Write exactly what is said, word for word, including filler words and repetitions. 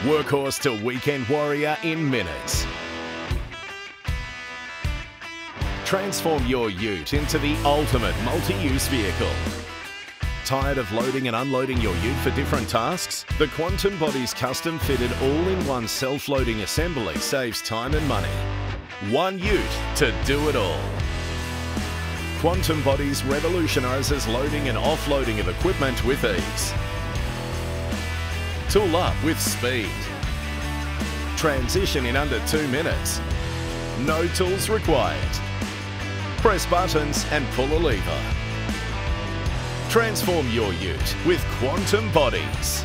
Workhorse to weekend warrior in minutes. Transform your ute into the ultimate multi-use vehicle. Tired of loading and unloading your ute for different tasks? The Quantum Bodies custom-fitted all-in-one self-loading assembly saves time and money. One ute to do it all. Quantum Bodies revolutionises loading and offloading of equipment with ease. Tool up with speed. Transition in under two minutes. No tools required. Press buttons and pull a lever. Transform your ute with Quantum Bodies.